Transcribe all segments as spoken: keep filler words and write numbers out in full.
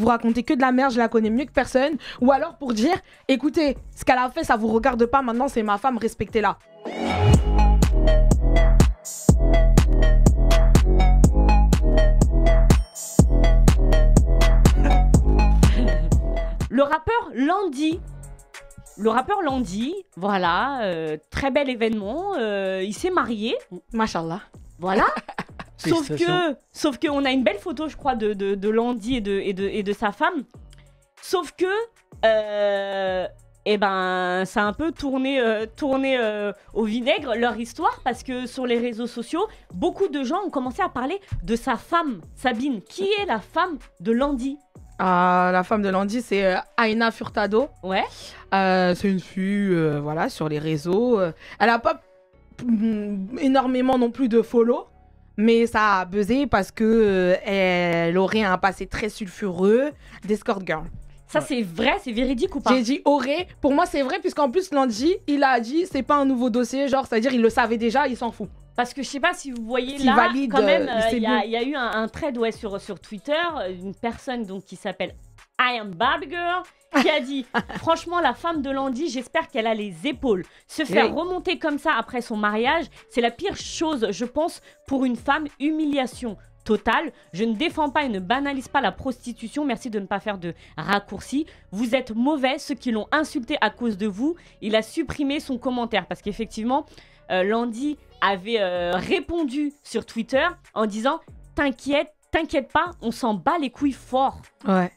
vous racontez que de la merde, je la connais mieux que personne. Ou alors pour dire, écoutez, ce qu'elle a fait, ça vous regarde pas, maintenant c'est ma femme, respectez-la. Le rappeur Landy, le rappeur Landy, voilà, euh, très bel événement, euh, il s'est marié. Machallah. Voilà. Sauf que, sauf que on a une belle photo, je crois, de, de, de Landy et de, et, de, et de sa femme. Sauf que, euh, eh ben, ça a un peu tourné, euh, tourné euh, au vinaigre leur histoire, parce que sur les réseaux sociaux, beaucoup de gens ont commencé à parler de sa femme, Sabine, qui est la femme de Landy. Ah, la femme de Landy, c'est euh, Aina Furtado. Ouais. Euh, c'est une fille, euh, voilà, sur les réseaux. Euh, elle n'a pas énormément non plus de follow, mais ça a buzzé parce que euh, elle aurait un passé très sulfureux d'escort girl. Ça, ouais. C'est vrai, c'est véridique ou pas? J'ai dit aurait. Pour moi, c'est vrai, puisqu'en plus, Landy, il a dit, c'est pas un nouveau dossier, genre, c'est-à-dire, il le savait déjà, il s'en fout. Parce que je sais pas si vous voyez là, valide, quand même, il euh, y, y a eu un, un thread ouais, sur, sur Twitter, une personne donc, qui s'appelle I am Bobby girl, qui a dit « Franchement, la femme de Landy, j'espère qu'elle a les épaules. Se faire yeah. remonter comme ça après son mariage, c'est la pire chose, je pense, pour une femme, humiliation. » Total, je ne défends pas et ne banalise pas la prostitution, merci de ne pas faire de raccourcis. Vous êtes mauvais, ceux qui l'ont insulté à cause de vous. Il a supprimé son commentaire parce qu'effectivement, euh, Landy avait euh, répondu sur Twitter en disant « T'inquiète, t'inquiète pas, on s'en bat les couilles fort. » Ouais.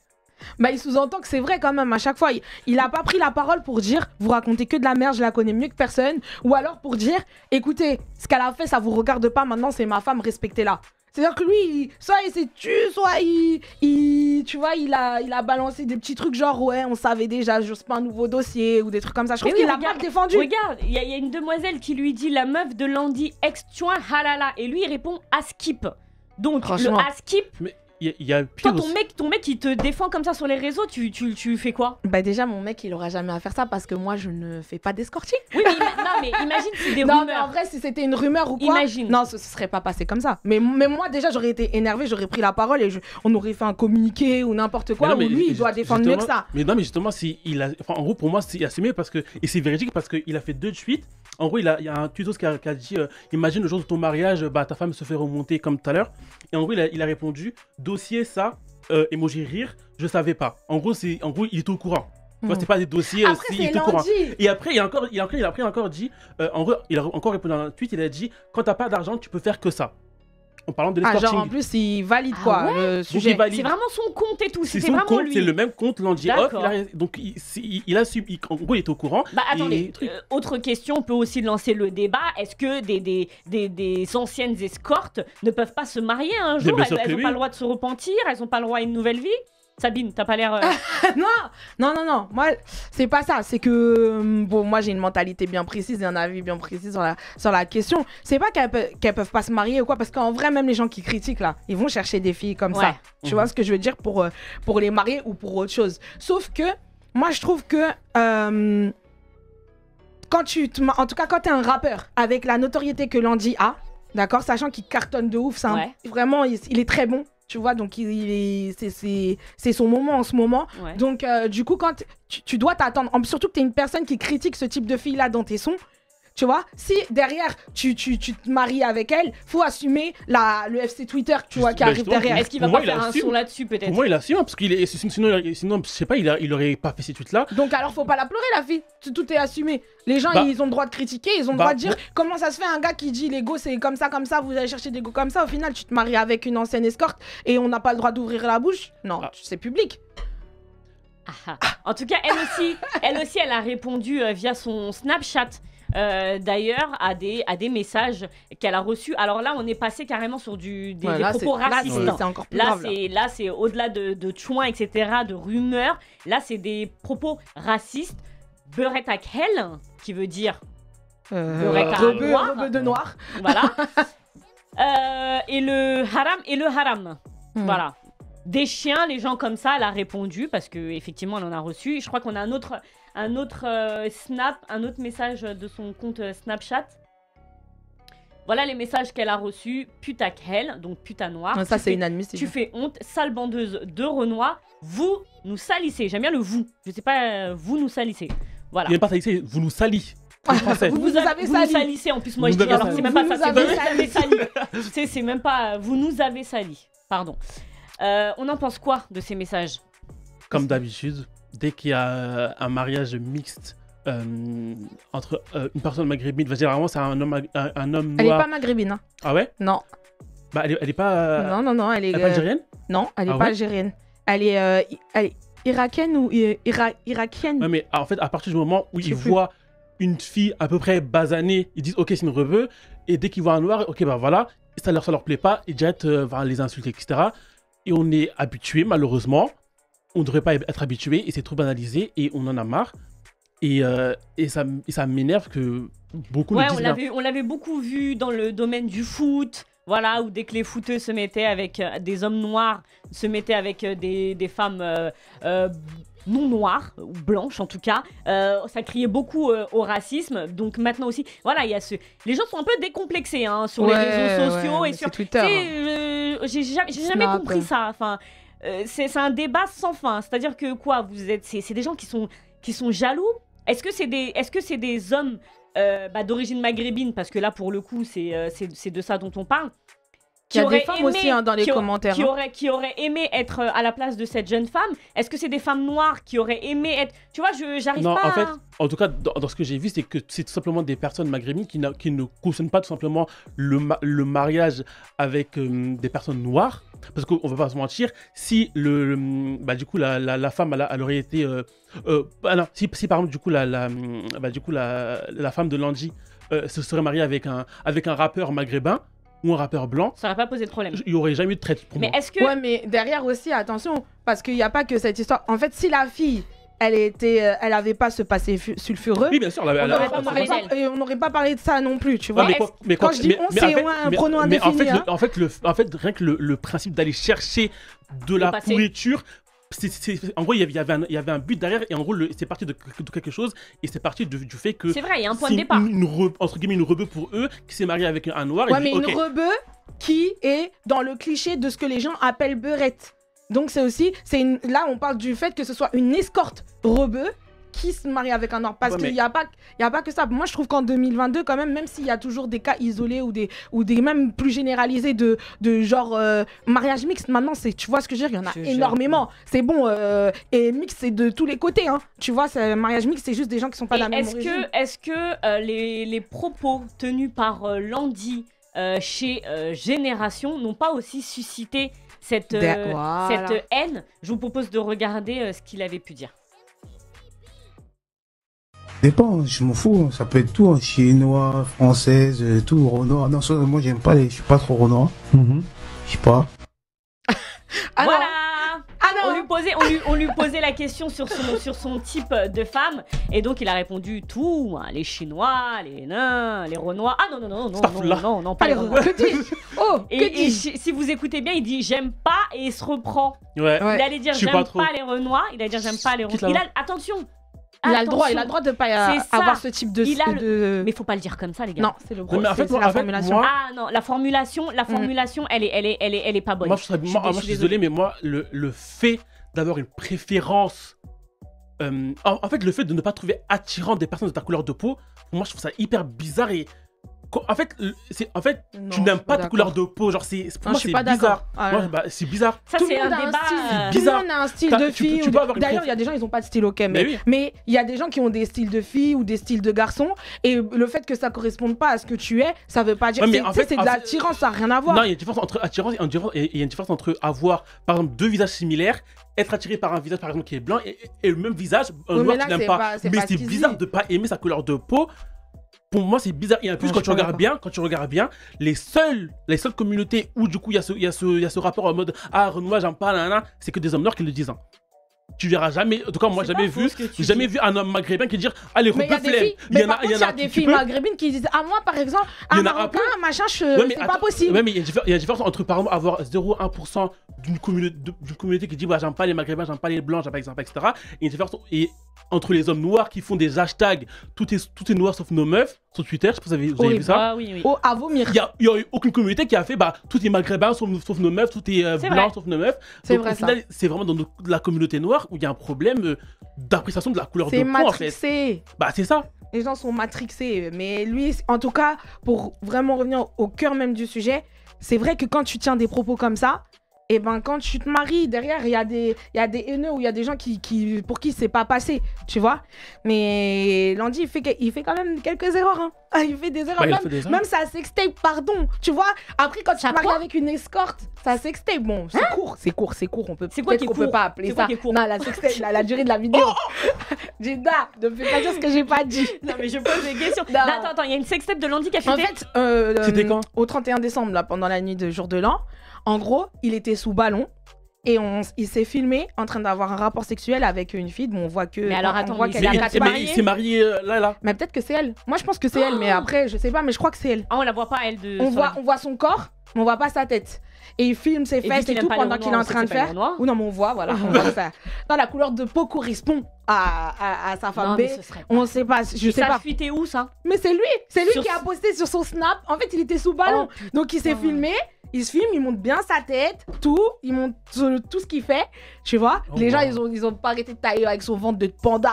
Bah, il sous-entend que c'est vrai quand même à chaque fois. Il n'a pas pris la parole pour dire vous racontez que de la merde, je la connais mieux que personne. Ou alors pour dire écoutez, ce qu'elle a fait, ça vous regarde pas, maintenant c'est ma femme, respectez-la. C'est-à-dire que lui, il, soit il s'est tué, soit il, il, tu vois, il a, il a balancé des petits trucs genre ouais, on savait déjà, je sais pas, un nouveau dossier ou des trucs comme ça. Je mais trouve oui, qu'il l'a pas défendu. Regarde, il y, y a une demoiselle qui lui dit la meuf de Landy ex-tuin halala et lui il répond à skip. Donc le à skip. Mais... Il y a pire. Toi, ton mec, ton mec, il te défend comme ça sur les réseaux, tu, tu, tu fais quoi? Bah déjà, mon mec, il aura jamais à faire ça parce que moi, je ne fais pas d'escorting. Oui, mais, non, mais imagine si des non, rumeurs. Non, mais en vrai, si c'était une rumeur ou quoi, imagine. Non, ce, ce serait pas passé comme ça. Mais, mais moi, déjà, j'aurais été énervée, j'aurais pris la parole et je, on aurait fait un communiqué ou n'importe quoi. Mais non, mais où lui, il doit défendre mieux que ça. Mais non, mais justement, si il a, enfin, en gros, pour moi, c'est assumé parce que et c'est véridique parce qu'il a fait deux tweets. En gros, il, a, il y a un tuto qui a, qui a dit euh, imagine le jour de ton mariage, bah ta femme se fait remonter comme tout à l'heure. Et en gros, il a, il a répondu dossier ça, euh, émoji rire, je savais pas. En gros, c'est, en gros, il était au courant. Mmh. Enfin, c'est pas des dossiers, après, aussi, il était au courant. Et après, il a encore, il a, il a après encore dit, euh, en gros, il a encore répondu à un tweet, il a dit quand t'as pas d'argent, tu peux faire que ça. En parlant de l'escorting. Ah, genre en plus, il valide quoi, ah ouais le sujet. C'est vraiment son compte et tout. C'est son vraiment compte, c'est le même compte, Landy Rock. Donc, il, il, il a subi. En gros, il est au courant. Bah, attendez, et... euh, autre question, on peut aussi lancer le débat. Est-ce que des, des, des, des anciennes escortes ne peuvent pas se marier un jour? Elles n'ont oui. pas le droit de se repentir, elles n'ont pas le droit à une nouvelle vie? Sabine, t'as pas l'air... Euh... non, non, non, non, moi, c'est pas ça. C'est que, bon, moi, j'ai une mentalité bien précise et un avis bien précis sur la, sur la question. C'est pas qu'elles pe qu'elles peuvent pas se marier ou quoi, parce qu'en vrai, même les gens qui critiquent, là, ils vont chercher des filles comme ouais. ça. Tu mmh. vois ce que je veux dire pour, pour les marier ou pour autre chose. Sauf que, moi, je trouve que... Euh, quand tu te, en tout cas, quand t'es un rappeur, avec la notoriété que Landy a, d'accord, sachant qu'il cartonne de ouf, ça, ouais. vraiment, il, il est très bon. Tu vois, donc c'est son moment en ce moment. Ouais. Donc, euh, du coup, quand tu, tu dois t'attendre, surtout que tu es une personne qui critique ce type de fille-là dans tes sons, tu vois, si derrière tu, tu, tu te maries avec elle, faut assumer la, le F C Twitter tu vois, qui bah arrive derrière. Est-ce qu'il va pas moi, faire un son là-dessus peut-être? Pour moi, il assume, parce qu'il sinon, sinon, je sais pas, il, a, il aurait pas fait ces tweets-là. Donc, alors, faut pas la pleurer, la fille. Tout est assumé. Les gens, bah, ils ont le droit de critiquer, ils ont le bah, droit de dire bah, comment ça se fait un gars qui dit les go, c'est comme ça, comme ça, vous allez chercher des go comme ça. Au final, tu te maries avec une ancienne escorte et on n'a pas le droit d'ouvrir la bouche. Non, bah, c'est public. Ah, en tout cas, elle aussi, elle aussi, elle a répondu euh, via son Snapchat. Euh, d'ailleurs à des, à des messages qu'elle a reçus. Alors là on est passé carrément sur du, des, ouais, des propos racistes. Là c'est au-delà de, de chouin etc, de rumeurs. Là c'est des propos racistes. Beurette à hell, qui veut dire euh, beurette à rebeu, noir, rebeu de noir. Voilà. euh, Et le haram Et le haram hmm. Voilà. Des chiens, les gens comme ça, elle a répondu parce qu'effectivement elle en a reçu. Je crois qu'on a un autre un autre euh, snap, un autre message de son compte euh, Snapchat. Voilà les messages qu'elle a reçus. Puta qu'elle, donc puta noire. Ça c'est inadmissible. Tu fais honte, sale bandeuse de Renoir, vous nous salissez. J'aime bien le vous. Je sais pas, euh, vous nous salissez. Voilà. Il n'est pas salissé, vous nous salissez. Ah, vous, vous, vous, a, avez vous nous salissez en plus, moi vous je dis, alors c'est même pas ça, c'est vous nous avez sali. C'est c'est même pas, vous nous avez sali, pardon. Euh, on en pense quoi de ces messages? Comme d'habitude, dès qu'il y a un mariage mixte euh, entre euh, une personne maghrébine, enfin, généralement c'est un homme, un, un homme noir. Elle n'est pas maghrébine. Hein. Ah ouais? Non. Bah elle est, elle est pas... Euh... Non, non, non, elle est... Elle est pas algérienne? Non, elle est ah pas ouais algérienne. Elle est... Euh, elle est irakienne ou ira irakienne? Ouais, mais en fait, à partir du moment où ils voient une fille à peu près basanée, ils disent ok c'est une rebeu, et dès qu'ils voient un noir, ok bah voilà, ça leur, ça leur plaît pas, ils jettent euh, les insultes, et cetera. Et on est habitué, malheureusement, on ne devrait pas être habitué, et c'est trop banalisé, et on en a marre, et, euh, et ça, et ça m'énerve que beaucoup ouais, nous disent rien. On l'avait beaucoup vu dans le domaine du foot, voilà, où dès que les footeux se mettaient avec euh, des hommes noirs, se mettaient avec euh, des, des femmes... Euh, euh, non noire, ou blanche en tout cas, euh, ça criait beaucoup euh, au racisme. Donc maintenant aussi, voilà, il y a ce... Les gens sont un peu décomplexés hein, sur ouais, les réseaux sociaux ouais, et sur Twitter. Euh, J'ai jamais, jamais compris ça. Enfin, euh, c'est un débat sans fin. C'est-à-dire que quoi, vous êtes, c'est des gens qui sont qui sont jaloux. Est-ce que c'est des, est-ce que c'est des hommes euh, bah, d'origine maghrébine, parce que là pour le coup, c'est euh, c'est de ça dont on parle. Il y a des femmes aimé, aussi hein, dans les qui commentaires. Qui, hein. auraient, qui auraient aimé être à la place de cette jeune femme. Est-ce que c'est des femmes noires qui auraient aimé être... Tu vois, j'arrive pas... Non, en fait, en tout cas, dans, dans ce que j'ai vu, c'est que c'est tout simplement des personnes maghrébines qui, qui ne cautionnent pas tout simplement le, le mariage avec euh, des personnes noires. Parce qu'on va pas se mentir, si le, le bah, du coup, la, la, la femme, elle, elle aurait été... Euh, euh, bah, non, si, si par exemple, du coup, la, la, bah, du coup, la, la femme de Landy euh, se serait mariée avec un, avec un rappeur maghrébin, ou un rappeur blanc, ça n'aurait pas posé de problème. Il n'y aurait jamais eu de traite pour moi. Mais est-ce que... Ouais, mais derrière aussi, attention, parce qu'il n'y a pas que cette histoire. En fait, si la fille, elle était, elle n'avait pas ce passé sulfureux, oui, bien sûr, la, on n'aurait pas, pas, pas parlé de ça non plus, tu vois. Ouais, mais quoi, mais quand, quand je dis on, c'est un mais, pronom mais indéfini. En fait, hein. le, en, fait, le, en fait, rien que le, le principe d'aller chercher de la pourriture... C est, c est, en gros, il y avait un but derrière, et en gros, c'est parti de, de quelque chose, et c'est parti de, du fait que c'est vrai, il y a un point de départ. Une, une re, entre guillemets, une rebeu pour eux qui s'est mariée avec un noir. Ouais, et mais dit, une okay. rebeu qui est dans le cliché de ce que les gens appellent beurette. Donc c'est aussi, c'est une, là, on parle du fait que ce soit une escorte rebeu qui se marie avec un noir, parce ouais, qu'il n'y a pas, y a pas que ça. Moi, je trouve qu'en deux mille vingt-deux, quand même, même s'il y a toujours des cas isolés ou des, ou des même plus généralisés de, de genre euh, mariage mixte, maintenant, c'est, tu vois ce que je veux dire, il y en a énormément. C'est bon, euh, et mixte, c'est de tous les côtés. Hein. Tu vois, mariage mixte, c'est juste des gens qui ne sont pas et de la même origine. Est-ce que euh, les, les propos tenus par euh, Landy euh, chez euh, Génération n'ont pas aussi suscité cette, euh, voilà. cette euh, haine? Je vous propose de regarder euh, ce qu'il avait pu dire. Dépend, je m'en fous, ça peut être tout, hein, chinois, française, tout, Renoir. Non, ça, moi j'aime pas les. Je suis pas trop Renoir. Mm-hmm. Je sais pas. ah voilà ah non. On lui posait, on lui, on lui posait la question sur son, sur son type de femme, et donc il a répondu tout, hein, les Chinois, les nains, les Renois. Ah non, non, non, non, non, non, non, non, pas les Renois. Que dis oh, et, que et dis si vous écoutez bien, il dit j'aime pas et il se reprend. Ouais. Il allait dire j'aime pas, pas les Renois, il allait dire j'aime pas les Renois. Il a, attention! Il Attention. a le droit, il a le droit de pas avoir ce type de, il a le... de. Mais faut pas le dire comme ça, les gars. Non, c'est le gros. En fait, moi, la en fait, formulation. Moi... Ah non, la formulation, la formulation, mm. elle, est, elle est, elle est, elle est pas bonne. Moi, je, serais... je, moi, je, je suis désolé, mais moi, le, le fait d'avoir une préférence, euh, en, en fait, le fait de ne pas trouver attirant des personnes de ta couleur de peau, moi, je trouve ça hyper bizarre et. En fait, en fait non, tu n'aimes pas, pas ta couleur de peau, genre c'est pour non, moi c'est bizarre. Ah, ouais. bah, c'est bizarre. Ça c'est un débat. Euh... Tout le monde a un style de fille. D'ailleurs, il prof... y a des gens ils ont pas de style, ok, mais mais il oui. mais y a des gens qui ont des styles de filles ou des styles de garçons, et le fait que ça corresponde pas à ce que tu es, ça veut pas dire. Ouais, en fait, c'est de l'attirance, ça n'a rien à voir. Non, il y a une différence entre attirance et il y a une différence entre avoir par exemple deux visages similaires, être attiré par un visage par exemple qui est blanc et, et le même visage un noir tu n'aimes pas. Mais c'est bizarre de pas aimer sa couleur de peau. Pour moi, c'est bizarre. Et en plus, non, quand, tu regardes bien, quand tu regardes bien, les seules, les seules communautés où, du coup, il y, y, y a ce rapport en mode « Ah, Renoir, j'aime pas, nanana », c'est que des hommes noirs qui le disent. Hein. Tu verras jamais, en tout cas moi jamais vu, jamais vu un homme maghrébin qui dit allez repeu flemme. Il y en a, il y en a des filles maghrébines qui disent ah moi par exemple un marocain machin c'est pas possible. Ouais mais il y a différence entre par exemple avoir zéro virgule un pour cent d'une communauté qui dit bah j'aime pas les maghrébins, j'aime pas les blancs, j'aime pas et cetera. Et une différence entre les hommes noirs qui font des hashtags tout est tout est noir sauf nos meufs sur Twitter, je sais pas si vous avez vu ça. Oh à vomir. Il y a eu aucune communauté qui a fait bah tout est maghrébin sauf nos meufs, tout est blanc sauf nos meufs. C'est vrai ça. C'est vraiment dans la communauté noire où il y a un problème d'appréciation de la couleur de peau en fait. C'est matrixé. Bah c'est ça. Les gens sont matrixés, mais lui, en tout cas, pour vraiment revenir au cœur même du sujet, c'est vrai que quand tu tiens des propos comme ça, et ben quand tu te maries derrière, il y a des, il y a des haineux ou il y a des gens qui, qui pour qui c'est pas passé, tu vois. Mais Landy, il fait, il fait quand même quelques erreurs. Hein. Il fait des erreurs, bah, même, des erreurs. Même ça sextape, pardon, tu vois. Après quand tu te maries avec une escorte, ça sextape, bon, c'est hein court, c'est court, c'est court. On peut, peut-être qu'on peut pas appeler ça. Non, la sextape, la, la durée de la vidéo. Jada, ne fais pas dire ce que j'ai pas dit. Non mais je pose des questions. Non. Attends, attends, il y a une sextape de Landy qui a fait. En fait, euh, c'était euh, quand au trente et un décembre là, pendant la nuit de jour de l'an. En gros, il était sous ballon et on, il s'est filmé en train d'avoir un rapport sexuel avec une fille dont on voit que. Mais alors, attends, on voit qu'elle est mariée. Il s'est marié là, là. Mais peut-être que c'est elle. Moi, je pense que c'est oh. elle, mais après, je sais pas, mais je crois que c'est elle. Ah, on la voit pas, elle de. On voit, on voit son corps, mais on voit pas sa tête. Et il filme ses fesses et, et tout pendant qu'il est en train de faire. Ou non, mais on voit, voilà. On voit ça. Non, la couleur de peau correspond à, à, à sa femme non, B. On sait pas, je et sais ça pas. Ça fuité où ça? Mais c'est lui, c'est lui sur... qui a posté sur son snap. En fait, il était sous ballon, oh, donc il s'est filmé. Il se filme, il monte bien sa tête, tout, il monte tout ce qu'il fait, tu vois. Oh, les wow. gens, ils ont, ils ont pas arrêté de tailler avec son ventre de panda.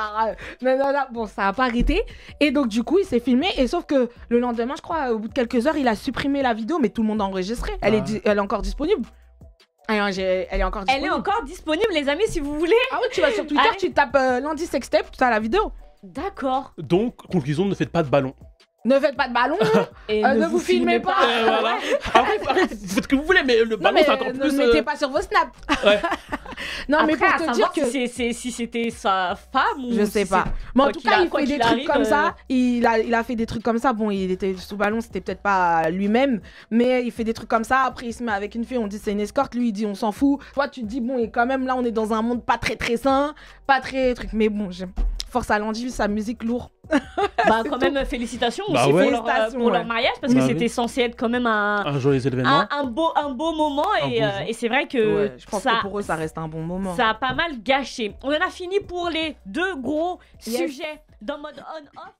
Non, non, non, bon, ça a pas arrêté. Et donc, du coup, il s'est filmé. Et sauf que le lendemain, je crois, au bout de quelques heures, il a supprimé la vidéo, mais tout le monde a enregistré. Elle, ah. est, elle est encore disponible. Elle est encore disponible. Elle est encore disponible, les amis, si vous voulez. Ah oui, tu vas sur Twitter, Allez. tu tapes euh, Landy Sextape, tu as la vidéo. D'accord. Donc, conclusion, ne faites pas de ballon. Ne faites pas de ballon, et euh, ne vous, vous filmez, filmez pas. pas. Euh, voilà. Après, après, faites ce que vous voulez, mais le ballon, c'est encore ne plus. Ne mettez euh... pas sur vos snaps. Ouais. Non, après, mais pour te dire que si c'était si sa femme ou je sais si pas. Mais en quoi tout cas, a, il fait des il trucs arrive, comme euh... ça. Il a, il a fait des trucs comme ça. Bon, il était sous ballon, c'était peut-être pas lui-même, mais il fait des trucs comme ça. Après, il se met avec une fille. On dit c'est une escorte. Lui, il dit on s'en fout. Toi, tu te dis bon, et quand même là, on est dans un monde pas très très sain, pas très truc. Mais bon, j'aime. Force à Landy, sa musique lourde. Bah quand même, félicitations bah aussi ouais. pour, leur, euh, pour ouais. leur mariage, parce que bah c'était oui. censé être quand même un, un joyeux événement, un, un, beau, un beau moment, un et, bon euh, et c'est vrai que, ouais, je pense ça, que pour eux ça reste un bon moment. Ça a pas mal gâché. On en a fini pour les deux gros yes. sujets dans mode on/off.